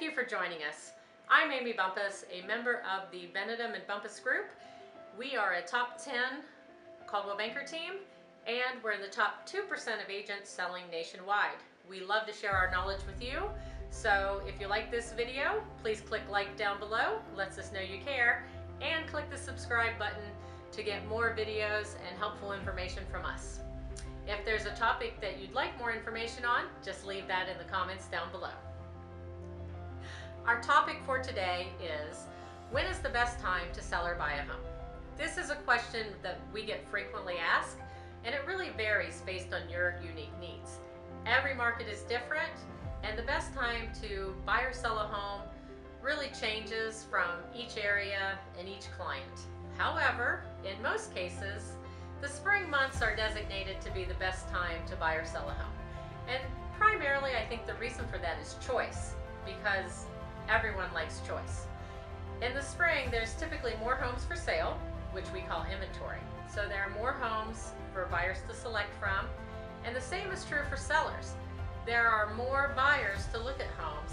Thank you for joining us. I'm Amy Bumpus, a member of the Benadum and Bumpus Group. We are a top 10 Coldwell Banker team, and we're in the top 2% of agents selling nationwide. We love to share our knowledge with you, so if you like this video, please click like down below, lets us know you care, and click the subscribe button to get more videos and helpful information from us. If there's a topic that you'd like more information on, just leave that in the comments down below. Our topic for today is, when is the best time to sell or buy a home? This is a question that we get frequently asked, and it really varies based on your unique needs. Every market is different, and the best time to buy or sell a home really changes from each area and each client. However, in most cases, the spring months are designated to be the best time to buy or sell a home. And primarily, I think the reason for that is choice, because everyone likes choice. In the spring, there's typically more homes for sale, which we call inventory. So there are more homes for buyers to select from, and the same is true for sellers. There are more buyers to look at homes,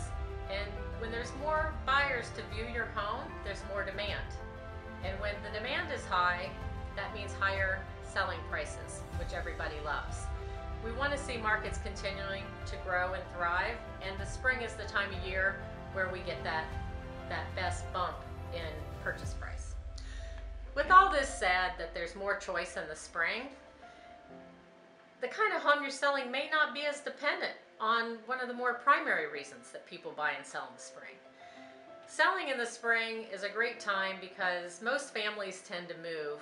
and when there's more buyers to view your home, there's more demand. And when the demand is high, that means higher selling prices, which everybody loves. We want to see markets continuing to grow and thrive, and the spring is the time of year where we get that best bump in purchase price. With all this said, that there's more choice in the spring, the kind of home you're selling may not be as dependent on one of the more primary reasons that people buy and sell in the spring. Selling in the spring is a great time because most families tend to move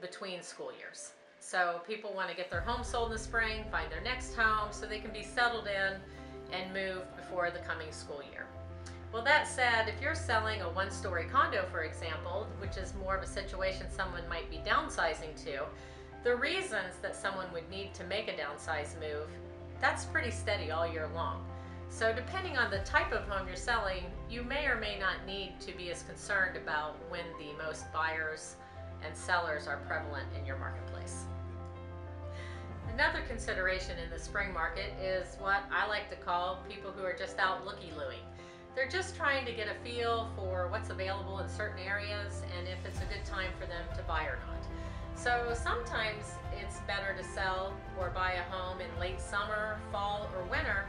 between school years. So people want to get their home sold in the spring, find their next home so they can be settled in and move before the coming school year. Well, that said, if you're selling a one-story condo, for example, which is more of a situation someone might be downsizing to, the reasons that someone would need to make a downsize move, that's pretty steady all year long. So depending on the type of home you're selling, you may or may not need to be as concerned about when the most buyers and sellers are prevalent in your marketplace. Another consideration in the spring market is what I like to call people who are just out looky-looing. They're just trying to get a feel for what's available in certain areas and if it's a good time for them to buy or not. So sometimes it's better to sell or buy a home in late summer, fall, or winter,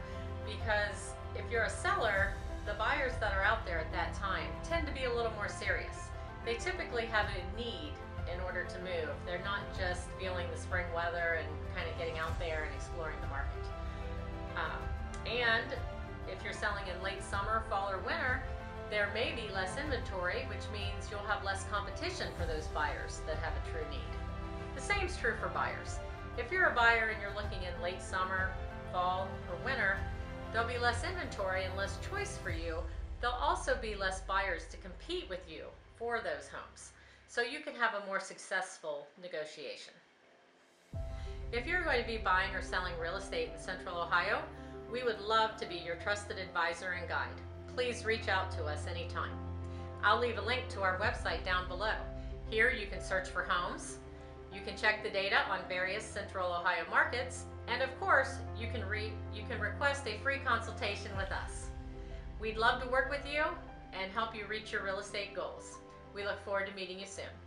because if you're a seller, the buyers that are out there at that time tend to be a little more serious. They typically have a need in order to move. They're not just feeling the spring weather and kind of getting out there and exploring the market. And if you're selling in late summer, fall, or winter, there may be less inventory, which means you'll have less competition for those buyers that have a true need. The same's true for buyers. If you're a buyer and you're looking in late summer, fall, or winter, there'll be less inventory and less choice for you. There'll also be less buyers to compete with you for those homes, so you can have a more successful negotiation. If you're going to be buying or selling real estate in Central Ohio, we would love to be your trusted advisor and guide. Please reach out to us anytime. I'll leave a link to our website down below. Here you can search for homes, you can check the data on various Central Ohio markets, and of course, you can request a free consultation with us. We'd love to work with you and help you reach your real estate goals. We look forward to meeting you soon.